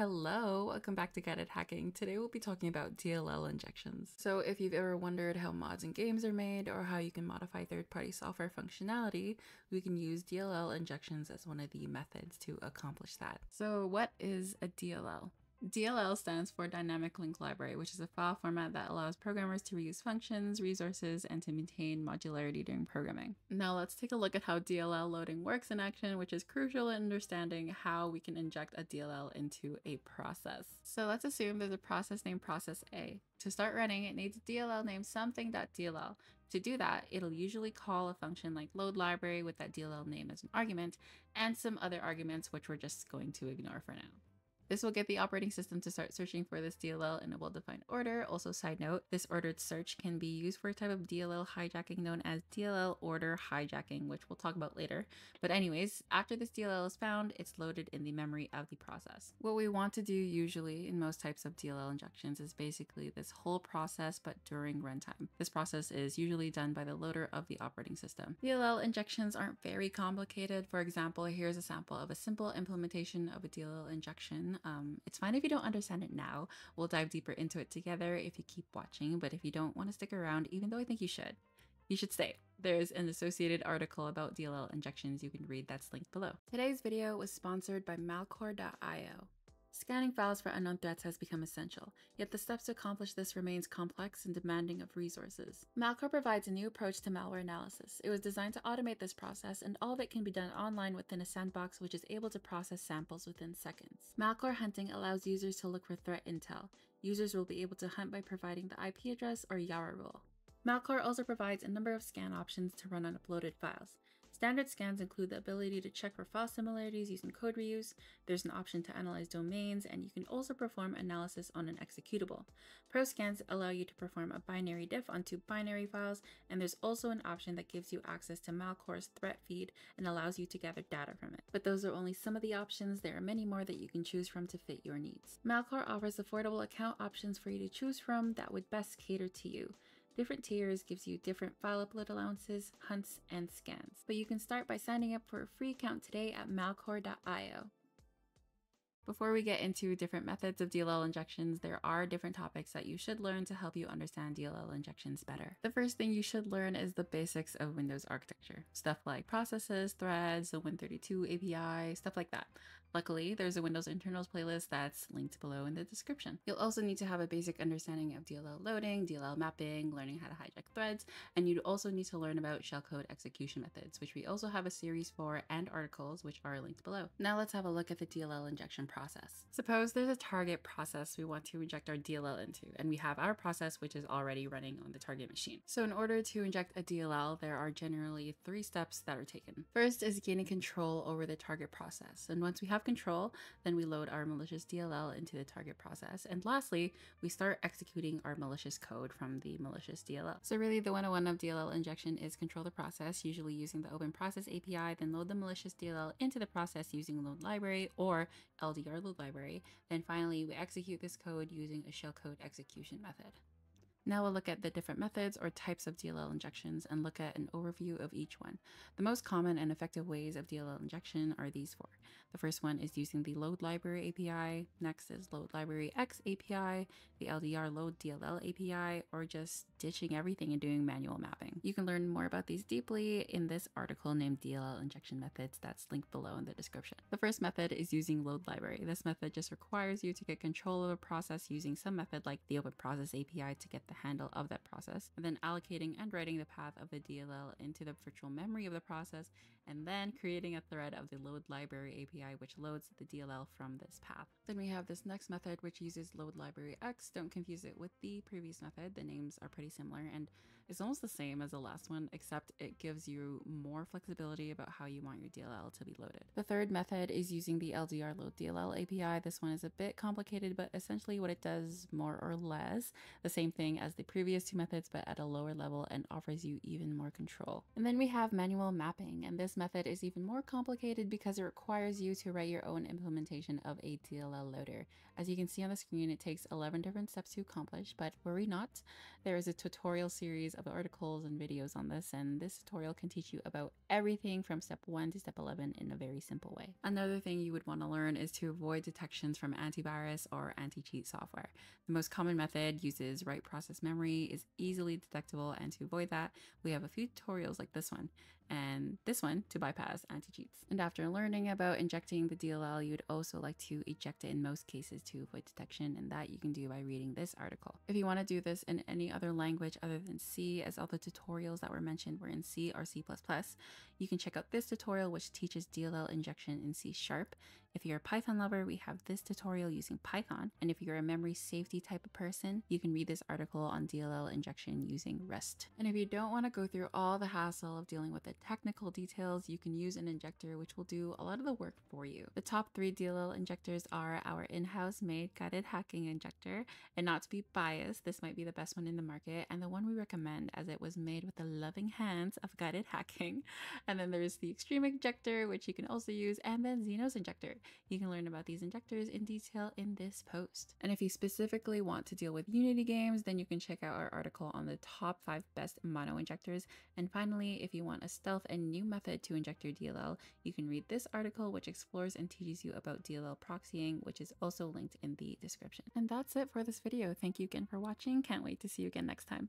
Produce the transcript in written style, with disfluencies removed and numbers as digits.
Hello, welcome back to Guided Hacking. Today we'll be talking about DLL injections. So if you've ever wondered how mods in games are made or how you can modify third-party software functionality, we can use DLL injections as one of the methods to accomplish that. So what is a DLL? DLL stands for Dynamic Link Library, which is a file format that allows programmers to reuse functions, resources, and to maintain modularity during programming. Now let's take a look at how DLL loading works in action, which is crucial in understanding how we can inject a DLL into a process. So let's assume there's a process named process A. To start running, it needs a DLL named something.dll. To do that, it'll usually call a function like LoadLibrary with that DLL name as an argument, and some other arguments which we're just going to ignore for now. This will get the operating system to start searching for this DLL in a well-defined order. Also, side note, this ordered search can be used for a type of DLL hijacking known as DLL order hijacking, which we'll talk about later. But anyways, after this DLL is found, it's loaded in the memory of the process. What we want to do usually in most types of DLL injections is basically this whole process, but during runtime. This process is usually done by the loader of the operating system. DLL injections aren't very complicated. For example, here's a sample of a simple implementation of a DLL injection. It's fine if you don't understand it now. We'll dive deeper into it together if you keep watching, but if you don't want to stick around, even though I think you should stay. There's an associated article about DLL injections you can read that's linked below. Today's video was sponsored by Malcore.io. Scanning files for unknown threats has become essential, yet the steps to accomplish this remains complex and demanding of resources. Malcore provides a new approach to malware analysis. It was designed to automate this process, and all of it can be done online within a sandbox which is able to process samples within seconds. Malcore hunting allows users to look for threat intel. Users will be able to hunt by providing the IP address or YARA rule. Malcore also provides a number of scan options to run on uploaded files. Standard scans include the ability to check for file similarities using code reuse. There's an option to analyze domains, and you can also perform analysis on an executable. Pro scans allow you to perform a binary diff onto binary files, and there's also an option that gives you access to Malcore's threat feed and allows you to gather data from it. But those are only some of the options. There are many more that you can choose from to fit your needs. Malcore offers affordable account options for you to choose from that would best cater to you. Different tiers gives you different file upload allowances, hunts, and scans. But you can start by signing up for a free account today at malcore.io. Before we get into different methods of DLL injections, there are different topics that you should learn to help you understand DLL injections better. The first thing you should learn is the basics of Windows architecture. Stuff like processes, threads, the Win32 API, stuff like that. Luckily, there's a Windows internals playlist that's linked below in the description. You'll also need to have a basic understanding of DLL loading, DLL mapping, learning how to hijack threads, and you'd also need to learn about shellcode execution methods, which we also have a series for and articles, which are linked below. Now let's have a look at the DLL injection process. Suppose there's a target process we want to inject our DLL into, and we have our process which is already running on the target machine. So in order to inject a DLL, there are generally three steps that are taken. First is gaining control over the target process, and once we have control, then we load our malicious DLL into the target process, and lastly, we start executing our malicious code from the malicious DLL. So really, the 101 of DLL injection is control the process, usually using the Open Process API, then load the malicious DLL into the process using LoadLibrary or LDR LoadLibrary. Then finally, we execute this code using a shellcode execution method. Now we'll look at the different methods or types of DLL injections and look at an overview of each one. The most common and effective ways of DLL injection are these four. The first one is using the LoadLibrary API, next is LoadLibraryX API, the LDR Load DLL API, or just ditching everything and doing manual mapping. You can learn more about these deeply in this article named DLL Injection Methods that's linked below in the description. The first method is using LoadLibrary. This method just requires you to get control of a process using some method like the Open Process API to get the handle of that process, and then allocating and writing the path of the DLL into the virtual memory of the process, and then creating a thread of the LoadLibrary API which loads the DLL from this path. Then we have this next method which uses LoadLibraryX. Don't confuse it with the previous method. The names are pretty similar and it's almost the same as the last one, except it gives you more flexibility about how you want your DLL to be loaded. The third method is using the LDR Load DLL API. This one is a bit complicated, but essentially what it does more or less the same thing as the previous two methods, but at a lower level, and offers you even more control. And then we have manual mapping, and this method is even more complicated because it requires you to write your own implementation of a DLL loader. As you can see on the screen, it takes 11 different steps to accomplish, but worry not, there is a tutorial series of articles and videos on this, and this tutorial can teach you about everything from step 1 to step 11 in a very simple way. Another thing you would want to learn is to avoid detections from antivirus or anti-cheat software. The most common method uses write process memory, is easily detectable, and to avoid that, we have a few tutorials like this one and this one to bypass anti-cheats. And after learning about injecting the DLL, you'd also like to eject it in most cases to avoid detection, and that you can do by reading this article. If you want to do this in any other language other than C, as all the tutorials that were mentioned were in C or C++, you can check out this tutorial which teaches DLL injection in C#. If you're a Python lover, we have this tutorial using Python, and if you're a memory safety type of person, you can read this article on DLL injection using REST. And if you don't want to go through all the hassle of dealing with the technical details, you can use an injector which will do a lot of the work for you. The top 3 DLL injectors are our in-house made guided hacking injector, and not to be biased, this might be the best one in the market and the one we recommend, as it was made with the loving hands of guided hacking. And then there's the Extreme injector, which you can also use, and then Xeno's injector. You can learn about these injectors in detail in this post. And if you specifically want to deal with Unity games, then you can check out our article on the top 5 best mono injectors. And finally, if you want a stealth and new method to inject your DLL, you can read this article which explores and teaches you about DLL proxying, which is also linked in the description. And that's it for this video. Thank you again for watching. Can't wait to see you again next time.